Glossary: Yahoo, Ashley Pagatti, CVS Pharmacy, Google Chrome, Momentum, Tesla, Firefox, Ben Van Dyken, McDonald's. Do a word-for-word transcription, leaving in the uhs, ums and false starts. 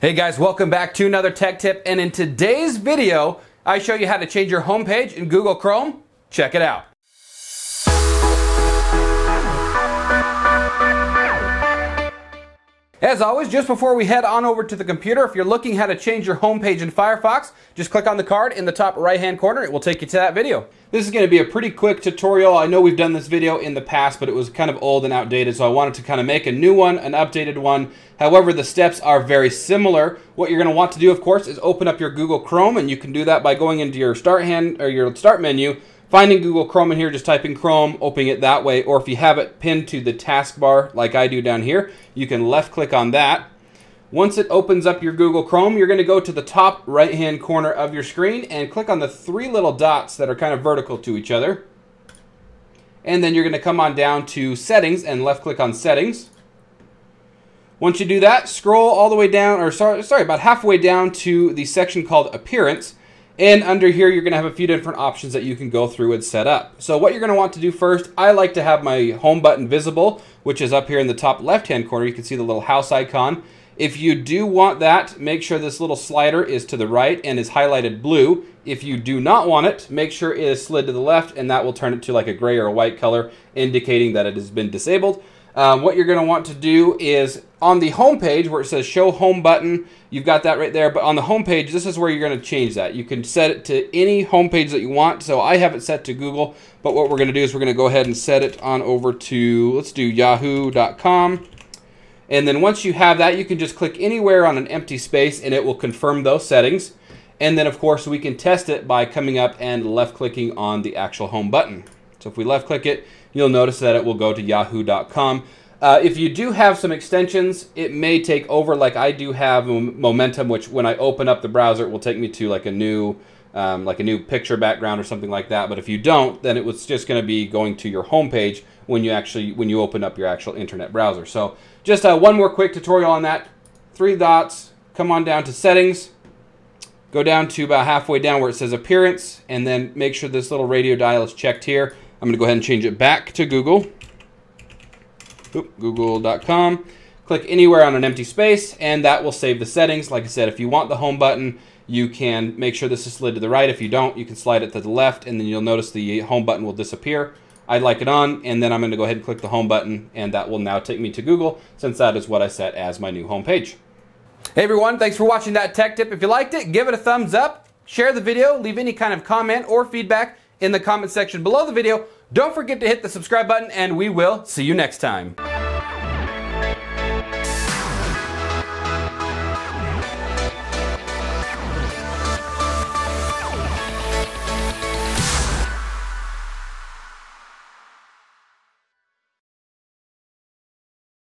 Hey guys, welcome back to another tech tip, and in today's video I show you how to change your homepage in Google Chrome. Check it out. As always, just before we head on over to the computer, if you're looking how to change your homepage in Firefox, just click on the card in the top right-hand corner. It will take you to that video. This is going to be a pretty quick tutorial. I know we've done this video in the past, but it was kind of old and outdated, so I wanted to kind of make a new one, an updated one. However, the steps are very similar. What you're going to want to do, of course, is open up your Google Chrome, and you can do that by going into your start hand or your start menu, finding Google Chrome in here, just typing Chrome, opening it that way, or if you have it pinned to the taskbar like I do down here, you can left click on that. Once it opens up your Google Chrome, you're going to go to the top right hand corner of your screen and click on the three little dots that are kind of vertical to each other. And then you're going to come on down to Settings and left click on Settings. Once you do that, scroll all the way down, or sorry, sorry, about halfway down to the section called Appearance. And under here, you're going to have a few different options that you can go through and set up. So what you're going to want to do first, I like to have my home button visible, which is up here in the top left-hand corner. You can see the little house icon. If you do want that, make sure this little slider is to the right and is highlighted blue. If you do not want it, make sure it is slid to the left, and that will turn it to like a gray or a white color, indicating that it has been disabled. Um, what you're going to want to do is on the home page where it says show home button, you've got that right there. But on the home page, this is where you're going to change that. You can set it to any home page that you want. So I have it set to Google, but what we're going to do is we're going to go ahead and set it on over to, let's do yahoo dot com. And then once you have that, you can just click anywhere on an empty space and it will confirm those settings. And then of course we can test it by coming up and left clicking on the actual home button. So if we left click it, you'll notice that it will go to yahoo dot com. Uh, if you do have some extensions, it may take over, like I do have Momentum, which when I open up the browser, it will take me to like a new um, like a new picture background or something like that. But if you don't, then it was just going to be going to your home page when you actually when you open up your actual internet browser. So just uh, one more quick tutorial on that. Three dots, come on down to Settings. Go down to about halfway down where it says Appearance, and then make sure this little radio dial is checked here. I'm going to go ahead and change it back to Google, google dot com. Click anywhere on an empty space, and that will save the settings. Like I said, if you want the home button, you can make sure this is slid to the right. If you don't, you can slide it to the left, and then you'll notice the home button will disappear. I'd like it on, and then I'm going to go ahead and click the home button, and that will now take me to Google, since that is what I set as my new home page. Hey everyone, thanks for watching that tech tip. If you liked it, give it a thumbs up, share the video, leave any kind of comment or feedback in the comment section below the video. Don't forget to hit the subscribe button, and we will see you next time.